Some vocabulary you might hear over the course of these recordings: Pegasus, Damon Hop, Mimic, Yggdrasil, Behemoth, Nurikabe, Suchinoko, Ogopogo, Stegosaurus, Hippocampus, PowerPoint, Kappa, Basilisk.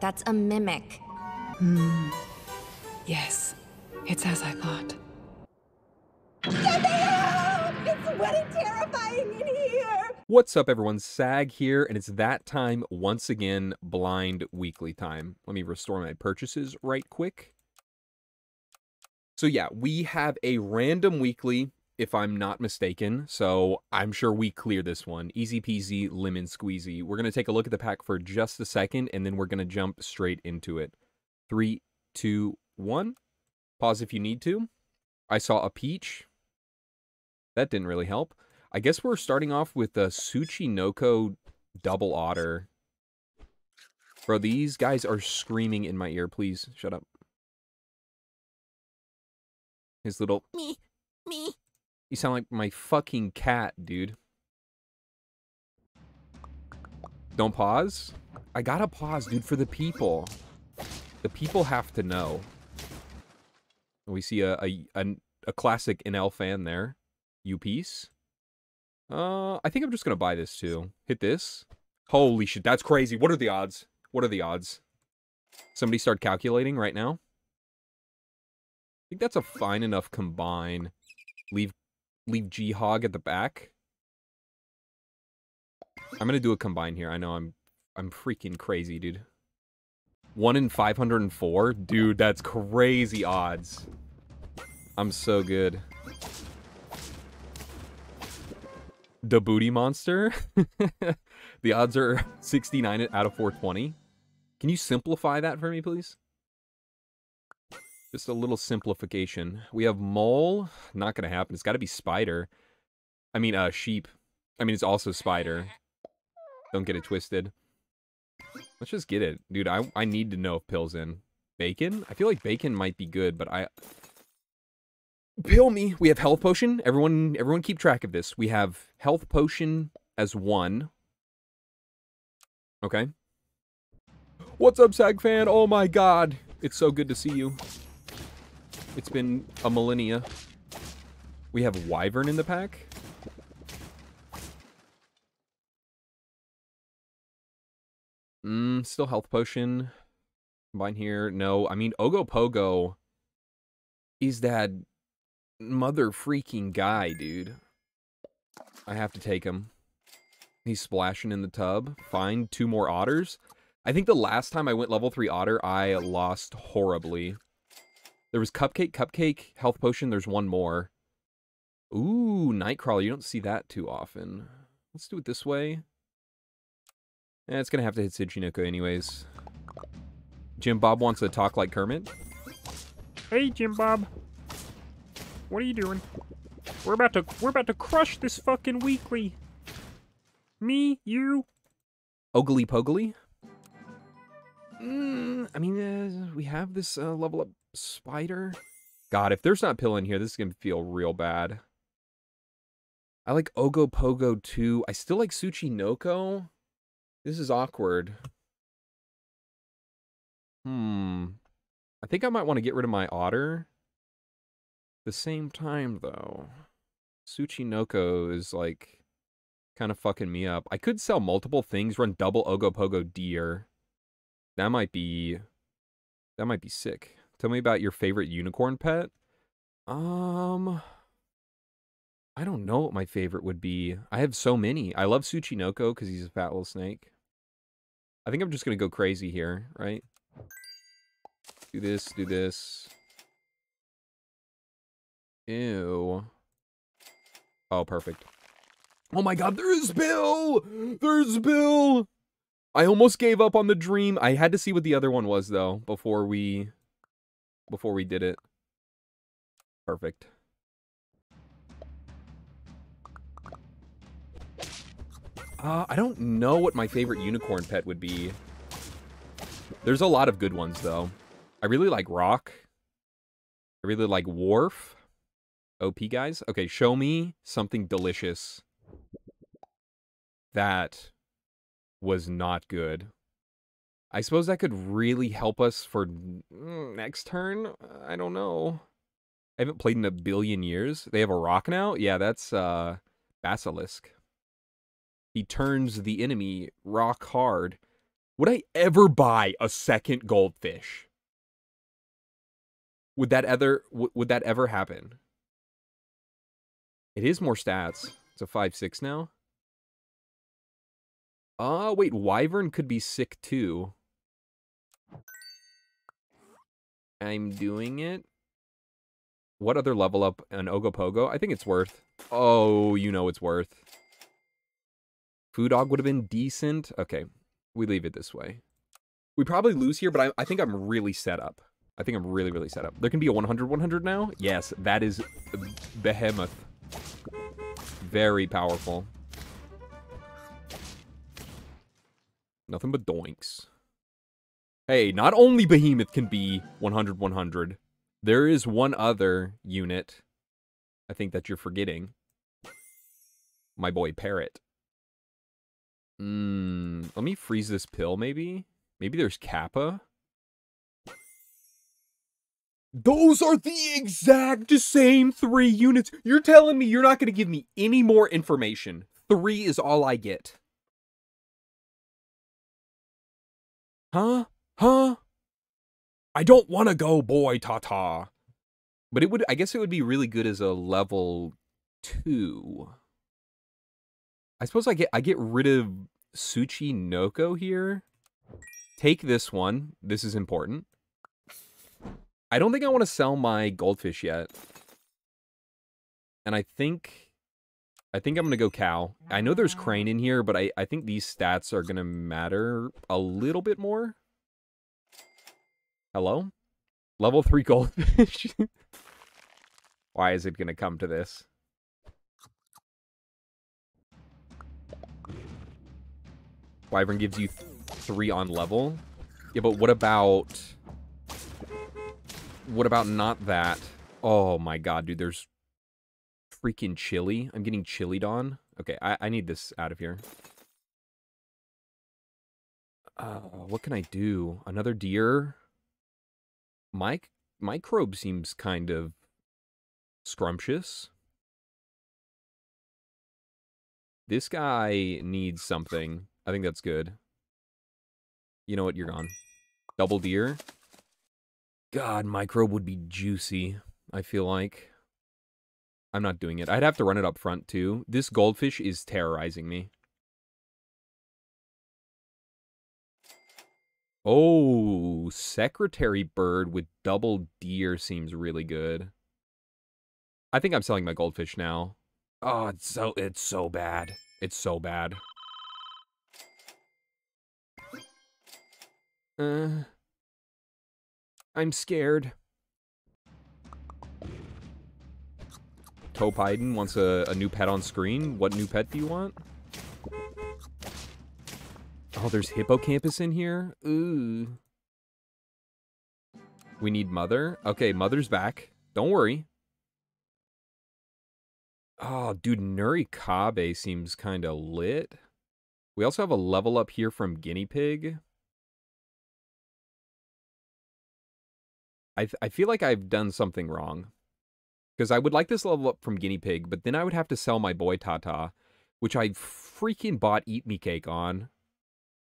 That's a mimic. Hmm. Yes. It's as I thought. It's wet and terrifying in here! What's up, everyone? Sag here, and it's that time once again, blind weekly time. Let me restore my purchases right quick. So yeah, we have a random weekly, if I'm not mistaken, so I'm sure we clear this one. Easy peasy, lemon squeezy. We're going to take a look at the pack for just a second, and then we're going to jump straight into it. 3, 2, 1. Pause if you need to. I saw a peach. That didn't really help. I guess we're starting off with a Suchinoko double otter. Bro, these guys are screaming in my ear. Please, shut up. His little... Me, me. You sound like my fucking cat, dude. Don't pause. I gotta pause, dude, for the people. The people have to know. We see a classic NL fan there. You piece. I think I'm just gonna buy this too. Hit this. Holy shit, that's crazy. What are the odds? What are the odds? Somebody start calculating right now. I think that's a fine enough combine. Leave G-Hog at the back. I'm gonna do a combine here. I know I'm freaking crazy, dude. 1 in 504? Dude, that's crazy odds. I'm so good. The booty monster. The odds are 69 out of 420. Can you simplify that for me, please? Just a little simplification. We have mole. Not gonna happen. It's gotta be spider. I mean, sheep. I mean, it's also spider. Don't get it twisted. Let's just get it. Dude, I need to know if pill's in. Bacon? I feel like bacon might be good, but I... Pill me. We have health potion. Everyone keep track of this. We have health potion as one. Okay. What's up, Sag fan? Oh my god. It's so good to see you. It's been a millennia. We have wyvern in the pack. Still health potion. Combine here. No, I mean, Ogopogo is that mother freaking guy, dude. I have to take him. He's splashing in the tub. Find 2 more otters. I think the last time I went level 3 otter, I lost horribly. There was cupcake, health potion. There's 1 more. Ooh, Nightcrawler. You don't see that too often. Let's do it this way. Eh, it's gonna have to hit Suchinoko anyways. Jim Bob wants to talk like Kermit. Hey, Jim Bob. What are you doing? We're about to crush this fucking weekly. Me, you. Ogly Pogly. I mean, we have this level up spider. God, if there's not pill in here, this is gonna feel real bad. I like Ogopogo too. I still like Suchinoko. This is awkward. I think I might want to get rid of my otter. At the same time, though, Suchinoko is, like, kind of fucking me up. I could sell multiple things, run double Ogopogo deer. That might be sick. Tell me about your favorite unicorn pet. I don't know what my favorite would be. I have so many. I love Suchinoko because he's a fat little snake. I think I'm just going to go crazy here, right? Do this, do this. Ew. Oh, perfect. Oh my god, there's Bill! There's Bill! I almost gave up on the dream. I had to see what the other one was, though, before we did it. Perfect. I don't know what my favorite unicorn pet would be. There's a lot of good ones, though. I really like Rock. I really like Worf. OP guys. Okay, show me something delicious. That was not good. I suppose that could really help us for next turn. I don't know. I haven't played in a billion years. They have a rock now? Yeah, that's Basilisk. He turns the enemy rock hard. Would I ever buy a second goldfish? Would that ever happen? It is more stats. It's a 5/6 now. Ah, wait, Wyvern could be sick too. I'm doing it. What other level up an Ogopogo? I think it's worth. Oh, you know it's worth. Food Dog would have been decent. Okay, we leave it this way. We probably lose here, but I think I'm really set up. I think I'm really, really set up. There can be a 100-100 now. Yes, that is Behemoth. Very powerful. Nothing but doinks. Hey, not only Behemoth can be 100-100, there is one other unit I think that you're forgetting. My boy Parrot. Let me freeze this pill, maybe? Maybe there's Kappa? Those are the exact same 3 units! You're telling me you're not going to give me any more information. 3 is all I get. Huh? Huh? I don't want to go, boy, ta-ta. But it would, I guess it would be really good as a level 2. I suppose I get rid of Suchinoko here. Take this one. This is important. I don't think I want to sell my goldfish yet. And I think I'm going to go cow. I know there's crane in here, but I think these stats are going to matter a little bit more. Hello? Level 3 goldfish. Why is it going to come to this? Wyvern gives you 3 on level. Yeah, but what about not that? Oh my god, dude, there's freaking chili. I'm getting chilied on. Okay, I need this out of here. What can I do? Another deer? My crobe seems kind of scrumptious. This guy needs something. I think that's good. You know what? You're gone. Double deer. God, microbe would be juicy, I feel like. I'm not doing it. I'd have to run it up front, too. This goldfish is terrorizing me. Oh, secretary bird with double deer seems really good. I think I'm selling my goldfish now. Oh, it's so bad. It's so bad. I'm scared. Topiden wants a new pet on screen. What new pet do you want? Oh, there's Hippocampus in here? Ooh. We need Mother. Okay, Mother's back. Don't worry. Oh, dude, Nurikabe seems kind of lit. We also have a level up here from Guinea Pig. I feel like I've done something wrong. Because I would like this level up from Guinea Pig, but then I would have to sell my boy Tata, which I freaking bought Eat Me Cake on.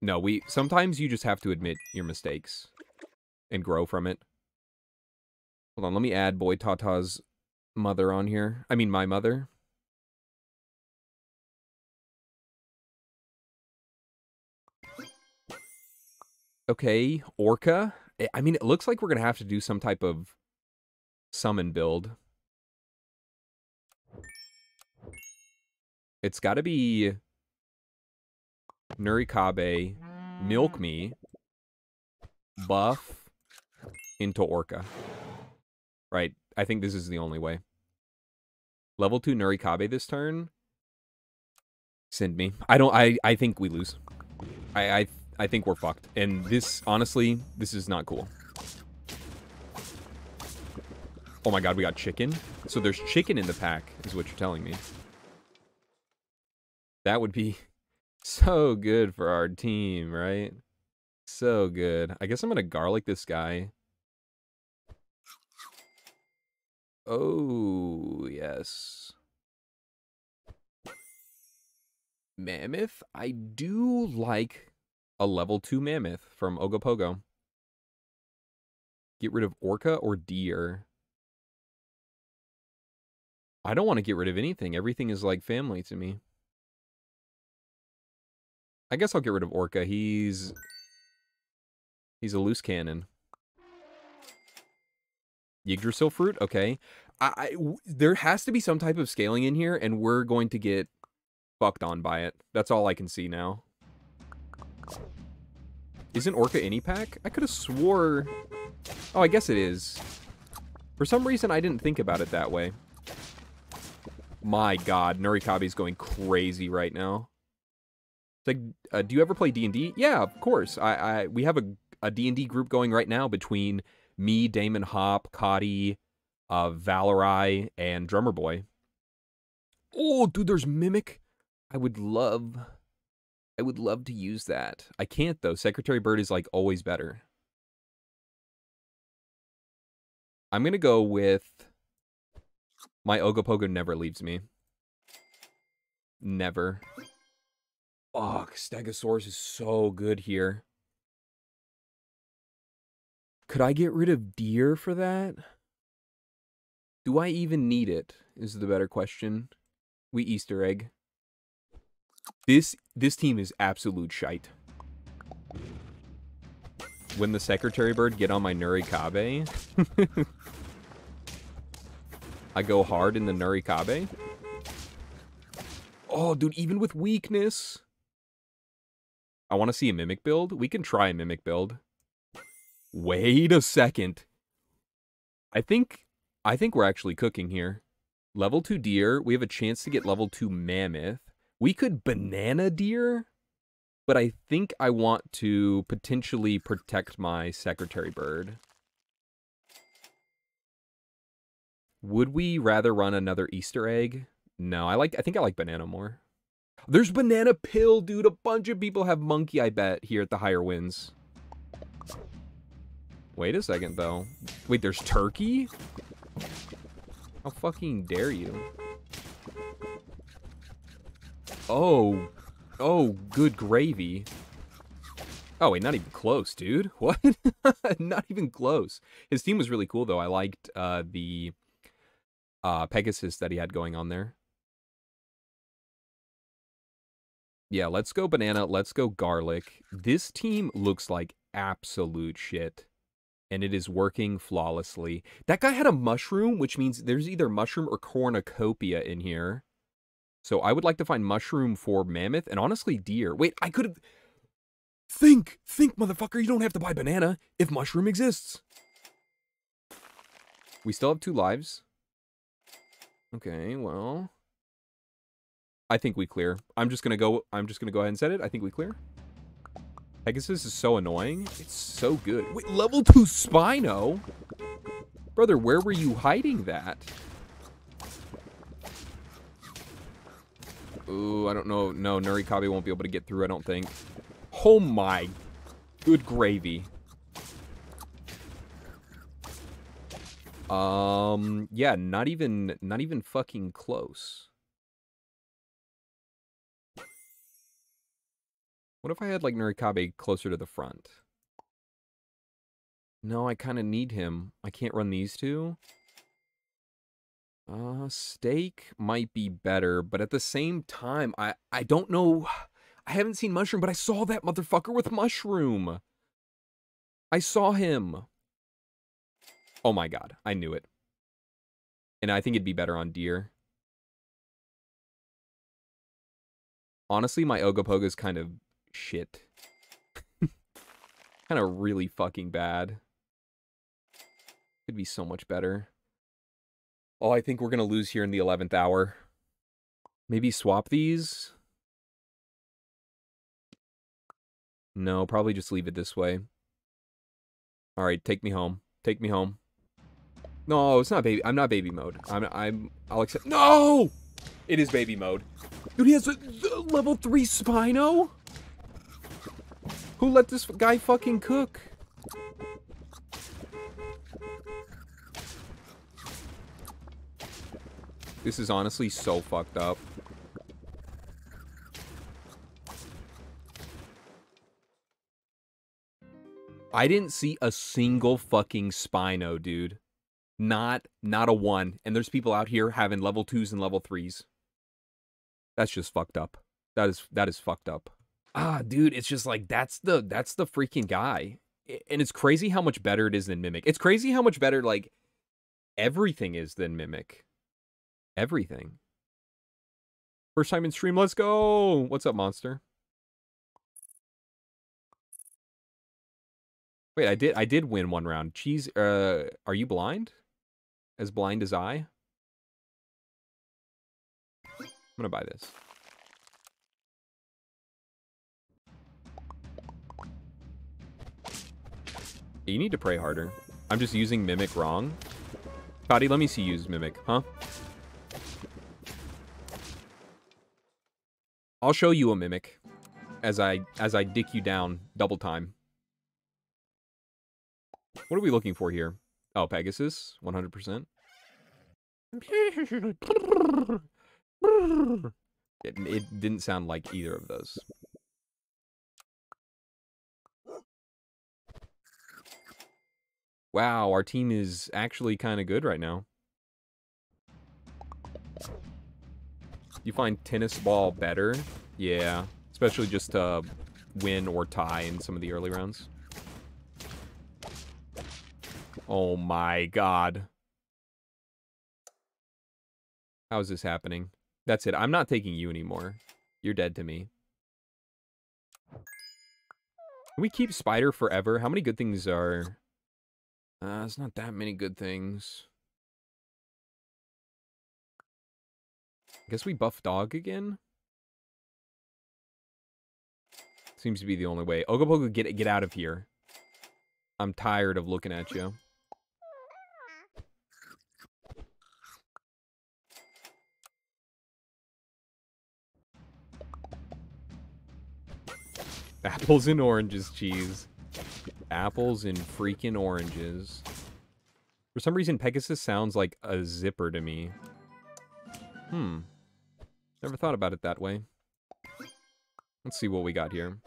No, sometimes you just have to admit your mistakes and grow from it. Hold on, let me add boy Tata's mother on here. I mean, my mother. Okay, Orca. I mean, it looks like we're going to have to do some type of summon build. It's got to be Nurikabe, Milk Me, Buff, into Orca. Right, I think this is the only way. Level 2 Nurikabe this turn. Send me. I think we lose. I think we're fucked. And this, honestly, this is not cool. Oh my god, we got chicken. So there's chicken in the pack, is what you're telling me. That would be so good for our team, right? So good. I guess I'm going to garlic this guy. Oh, yes. Mammoth? I do like a level 2 mammoth from Ogopogo. Get rid of orca or deer. I don't want to get rid of anything. Everything is like family to me. I guess I'll get rid of orca. He's a loose cannon. Yggdrasil fruit? Okay. There has to be some type of scaling in here, and we're going to get fucked on by it. That's all I can see now. Isn't orca any pack? I could have swore... Oh, I guess it is. For some reason, I didn't think about it that way. My god, Nurikabe's going crazy right now. It's like, do you ever play D&D? Yeah, of course. We have a D&D group going right now between me, Damon Hop, Cody, Valerai, and Drummer Boy. Oh, dude, there's Mimic. I would love to use that. I can't, though. Secretary Bird is, like, always better. I'm going to go with... My Ogopogo never leaves me. Never. Fuck, Stegosaurus is so good here. Could I get rid of deer for that? Do I even need it, is the better question. We Easter egg. This team is absolute shite. When the Secretary Bird get on my Nurikabe... I go hard in the Nurikabe. Oh, dude, even with weakness. I want to see a Mimic build. We can try a Mimic build. Wait a second. I think we're actually cooking here. Level 2 deer. We have a chance to get level 2 mammoth. We could banana deer, but I think I want to potentially protect my Secretary Bird. Would we rather run another Easter egg? No, I think I like banana more. There's banana pill, dude. A bunch of people have monkey, I bet, here at the higher winds. Wait a second, though. Wait, there's turkey? How fucking dare you? Oh. Oh, good gravy. Oh, wait, not even close, dude. What? Not even close. His team was really cool, though. I liked the... Pegasus that he had going on there. Yeah, let's go banana. Let's go garlic. This team looks like absolute shit. And it is working flawlessly. That guy had a mushroom, which means there's either mushroom or cornucopia in here. So I would like to find mushroom for mammoth and honestly deer. Wait, I could have... Think, motherfucker. You don't have to buy banana if mushroom exists. We still have 2 lives. Okay, well, I think we clear. I'm just gonna go ahead and set it. I think we clear. Pegasus is so annoying. It's so good. Wait, level 2 Spino? Brother, where were you hiding that? Ooh, I don't know. No, Nurikabe won't be able to get through, I don't think. Oh my, good gravy. Yeah, not even fucking close. What if I had, like, Nurikabe closer to the front? No, I kind of need him. I can't run these 2. Steak might be better, but at the same time, I don't know. I haven't seen mushroom, but I saw that motherfucker with mushroom. I saw him. Oh my god, I knew it. And I think it'd be better on deer. Honestly, my Ogopogo's kind of shit. Kind of really fucking bad. Could be so much better. Oh, I think we're going to lose here in the 11th hour. Maybe swap these? No, probably just leave it this way. Alright, take me home. Take me home. No, it's not baby. I'm not baby mode. I'll accept. No! It is baby mode. Dude, he has a level 3 Spino? Who let this guy fucking cook? This is honestly so fucked up. I didn't see a single fucking Spino, dude. Not a one. And there's people out here having level 2s and level 3s. That's just fucked up. That is fucked up. Ah, dude, it's just like, that's the freaking guy. And it's crazy how much better it is than Mimic. It's crazy how much better, like, everything is than Mimic. Everything. First time in stream, let's go! What's up, monster? Wait, I did win one round. Cheese, are you blind? As blind as I? I'm gonna buy this. You need to pray harder. I'm just using Mimic wrong. Cody, let me see you use Mimic, huh? I'll show you a Mimic as I dick you down double time. What are we looking for here? Oh, Pegasus, 100%. It didn't sound like either of those. Wow, our team is actually kind of good right now. You find tennis ball better? Yeah, especially just to win or tie in some of the early rounds. Oh my god. How is this happening? That's it. I'm not taking you anymore. You're dead to me. Can we keep Spider forever? How many good things are... it's not that many good things. I guess we buff Dog again? Seems to be the only way. Ogopogo, get out of here. I'm tired of looking at you. Apples and oranges, cheese. Apples and freaking oranges. For some reason, Pegasus sounds like a zipper to me. Hmm. Never thought about it that way. Let's see what we got here.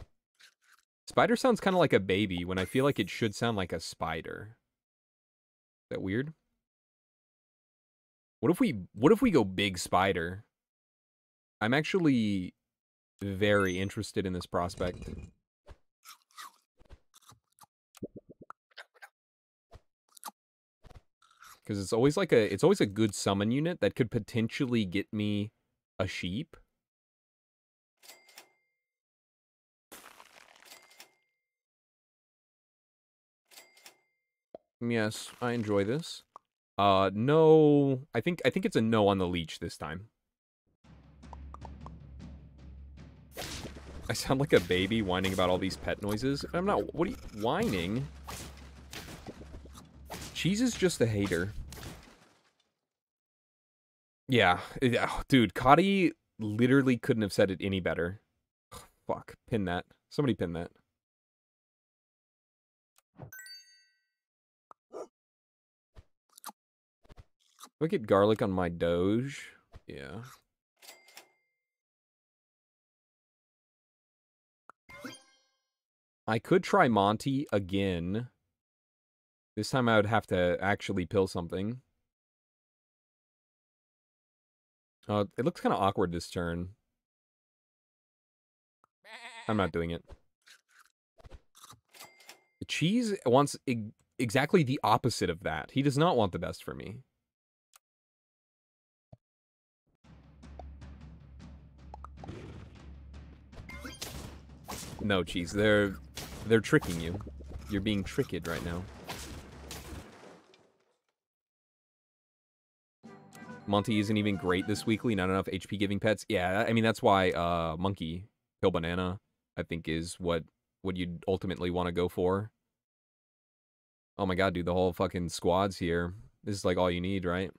Spider sounds kind of like a baby when I feel like it should sound like a spider. Is that weird? What if we go big spider? I'm actually very interested in this prospect. Because it's always like it's always a good summon unit that could potentially get me a sheep. Yes, I enjoy this. No, I think it's a no on the leech this time. I sound like a baby whining about all these pet noises. I'm not. What are you whining? Cheese is just a hater. Yeah. Oh, dude, Cotty literally couldn't have said it any better. Oh, fuck. Pin that. Somebody pin that. Do I get garlic on my doge? Yeah. I could try Monty again. This time I would have to actually pill something. It looks kind of awkward this turn. I'm not doing it. The cheese wants exactly the opposite of that. He does not want the best for me. No, cheese. They're tricking you. You're being tricked right now. Monty isn't even great this weekly. Not enough HP giving pets. Yeah, I mean, that's why Monkey Hill Banana, I think, is what you'd ultimately want to go for. Oh my god, dude, the whole fucking squad's here. This is like all you need, right?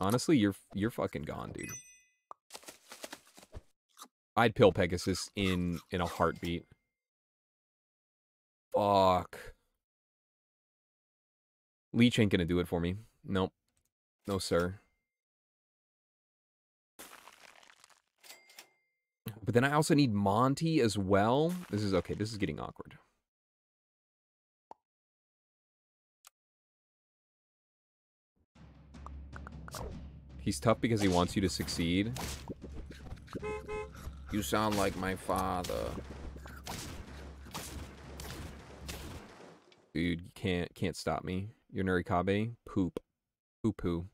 Honestly, you're fucking gone, dude. I'd pill Pegasus in a heartbeat. Fuck. Leech ain't gonna do it for me. Nope. No, sir. But then I also need Monty as well. This is okay. This is getting awkward. He's tough because he wants you to succeed. You sound like my father. Dude, you can't stop me. You're Nurikabe. Poop. Poo-poo.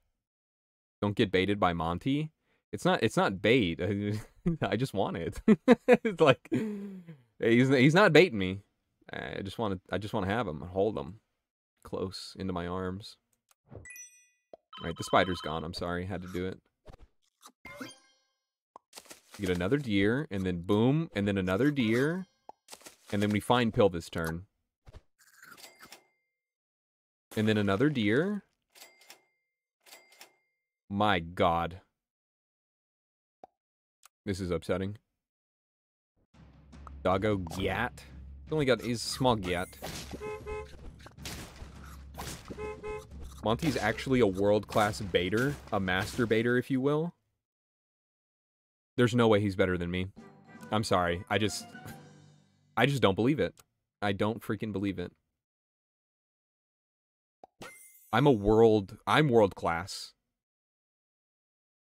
Don't get baited by Monty. It's not bait. I just want it. It's like he's not baiting me. I just want to have him and hold him close into my arms. All right, the spider's gone. I'm sorry, had to do it. We get another deer, and then boom, and then another deer, and then we find pill this turn, and then another deer. My God. This is upsetting. Doggo Gyat. He's only got his small Gyat. Monty's actually a world-class baiter. A master baiter, if you will. There's no way he's better than me. I'm sorry. I just don't believe it. I don't freaking believe it. I'm world-class.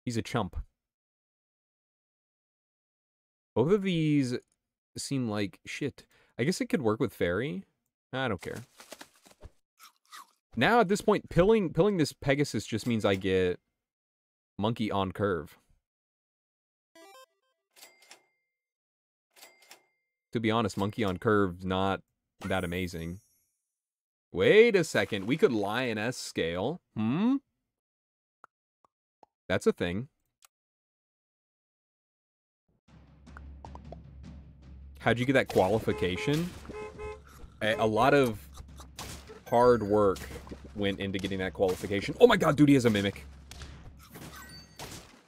He's a chump. Both of these seem like shit. I guess it could work with Fairy. I don't care. Now, at this point, pilling this Pegasus just means I get Monkey on Curve. To be honest, Monkey on Curve's not that amazing. Wait a second. We could Lioness scale. Hmm? That's a thing. How'd you get that qualification? A lot of hard work went into getting that qualification. Oh my God, dude, he has a mimic.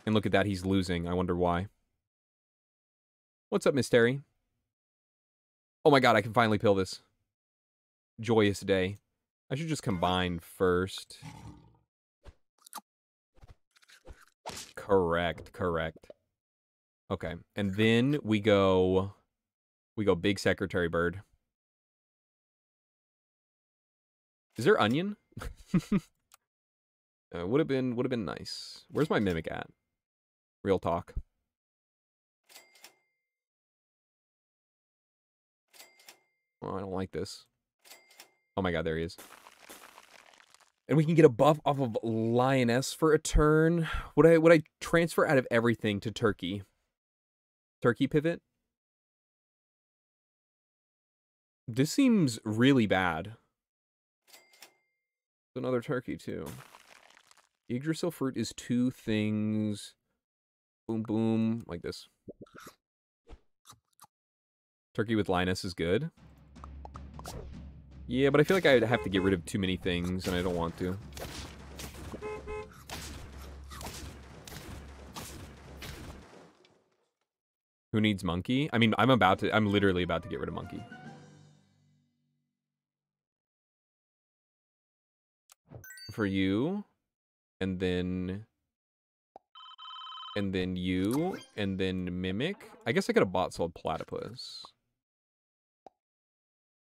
And look at that, he's losing. I wonder why. What's up, Miss Terry? Oh my God, I can finally pill this. Joyous day. I should just combine first. Correct, correct. Okay, and then we go... We go big secretary bird. Is there onion? would have been nice. Where's my mimic at? Real talk. Oh, I don't like this. Oh my God, there he is. And we can get a buff off of Lioness for a turn. Would I transfer out of everything to Turkey? Turkey pivot? This seems really bad. Another turkey, too. Yggdrasil fruit is two things. Boom, boom. Like this. Turkey with Linus is good. Yeah, but I feel like I'd have to get rid of too many things, and I don't want to. Who needs monkey? I mean, I'm literally about to get rid of monkey. For you, and then you, and then mimic. I guess I could have bought sold platypus.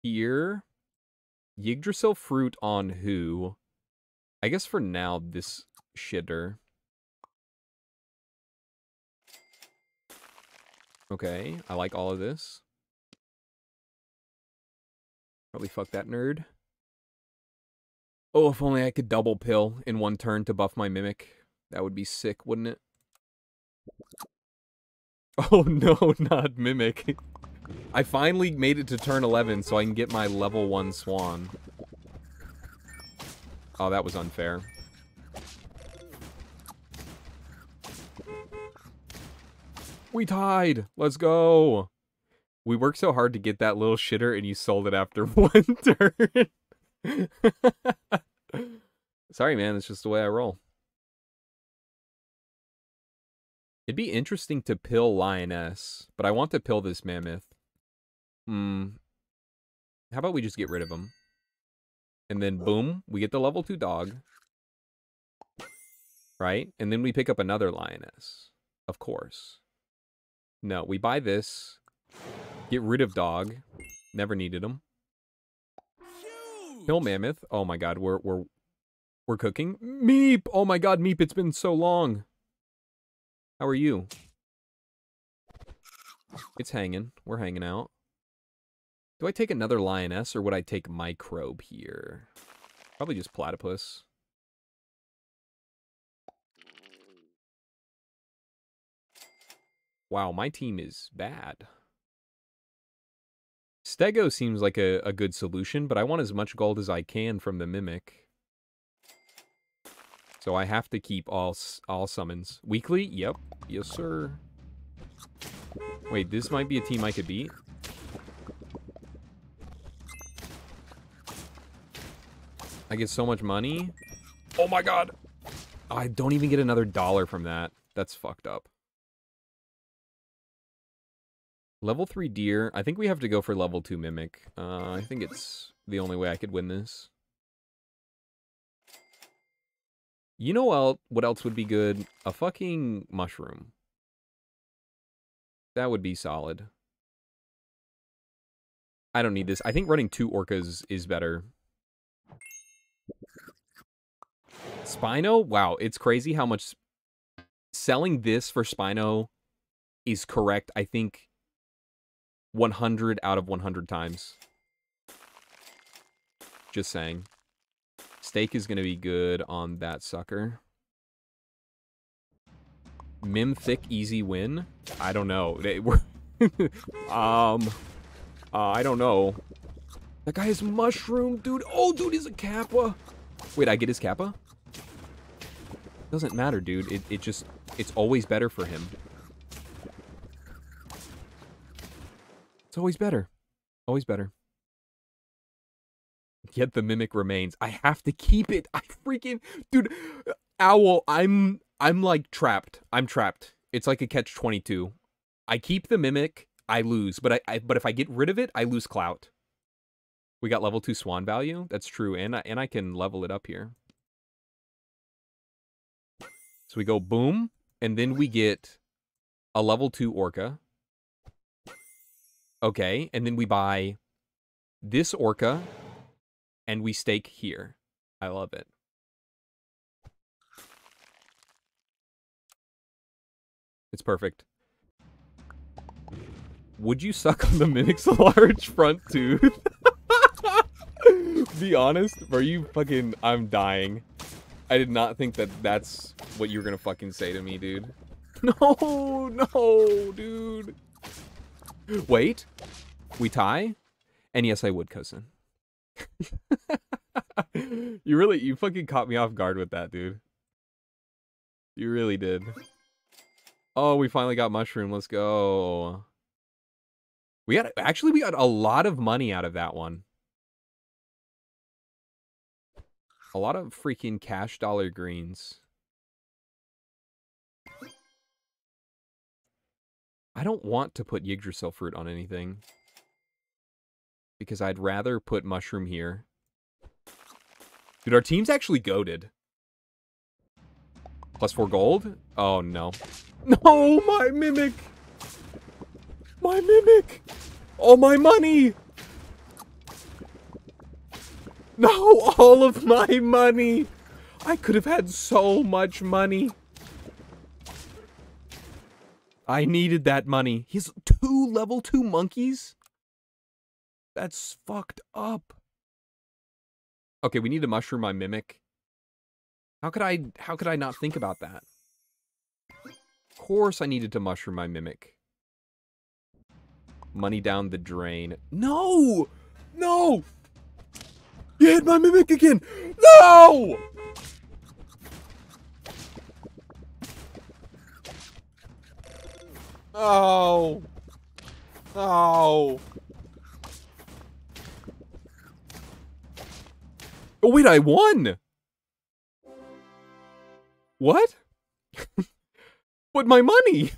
Here, Yggdrasil fruit on who? I guess for now, this shitter. Okay, I like all of this. Probably fuck that nerd. Oh, if only I could double pill in one turn to buff my mimic. That would be sick, wouldn't it? Oh no, not mimic. I finally made it to turn 11 so I can get my level 1 swan. Oh, that was unfair. We tied! Let's go! We worked so hard to get that little shitter and you sold it after one turn. Sorry, man. It's just the way I roll. It'd be interesting to pill Lioness, but I want to pill this mammoth. How about we just get rid of him? And then, boom, we get the level 2 dog. Right? And then we pick up another Lioness. Of course. No, we buy this. Get rid of dog. Never needed him. Hill mammoth. Oh my god, we're cooking. Meep! Oh my god, Meep, it's been so long. How are you? It's hanging. We're hanging out. Do I take another lioness or would I take microbe here? Probably just platypus. Wow, my team is bad. Stego seems like a good solution, but I want as much gold as I can from the Mimic. So I have to keep all summons. Weekly? Yep. Yes, sir. Wait, this might be a team I could beat. I get so much money. Oh my god! I don't even get another dollar from that. That's fucked up. Level 3 deer. I think we have to go for level 2 mimic. I think it's the only way I could win this. You know what else would be good? A fucking mushroom. That would be solid. I don't need this. I think running 2 orcas is better. Spino? Wow, it's crazy how much... Selling this for Spino is correct, I think... 100 out of 100 times. Just saying. Steak is going to be good on that sucker. Mim thick easy win? I don't know. They were I don't know. That guy is mushroom, dude. Oh, dude, he's a Kappa. Wait, I get his Kappa? Doesn't matter, dude. It's always better for him. It's always better. Always better. Yet the mimic remains. I have to keep it. I freaking... Dude, Owl, I'm like trapped. I'm trapped. It's like a catch-22. I keep the mimic, I lose. But but if I get rid of it, I lose clout. We got level 2 swan value. That's true. And I can level it up here. So we go boom. And then we get a level 2 orca. Okay, and then we buy this orca, and we stake here. I love it. It's perfect. Would you suck on the Mimic's large front tooth? Be honest, bro, you fucking... I'm dying. I did not think that that's what you were gonna fucking say to me, dude. No, no, dude. Wait, we tie? And yes, I would, cousin. You fucking caught me off guard with that, dude. You really did. Oh, we finally got mushroom. Let's go. We got a lot of money out of that one. A lot of freaking cash dollar greens. I don't want to put Yggdrasil fruit on anything. Because I'd rather put mushroom here. Dude, our team's actually goated. +4 gold? Oh, no. No, my mimic! My mimic! All my money! No, all of my money! I could have had so much money. I needed that money. He's 2 level 2 monkeys? That's fucked up. Okay, we need to mushroom my mimic. How could I not think about that? Of course I needed to mushroom my mimic. Money down the drain. No! No! You hit my mimic again! No! Oh. Oh. Oh, wait, I won! What? But my money!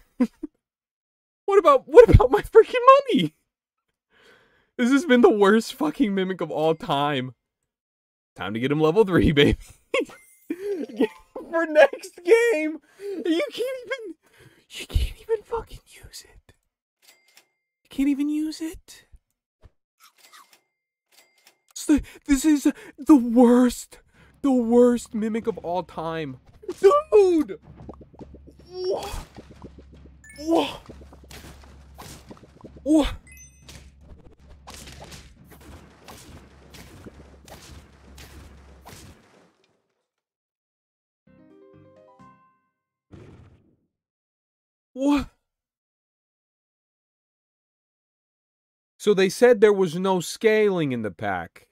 What about my freaking money? This has been the worst fucking mimic of all time. Time to get him level 3, baby. For next game! You can't even fucking use it. can't even use it. This is the worst mimic of all time. Dude! Whoa. Whoa. Whoa. What? So they said there was no scaling in the pack.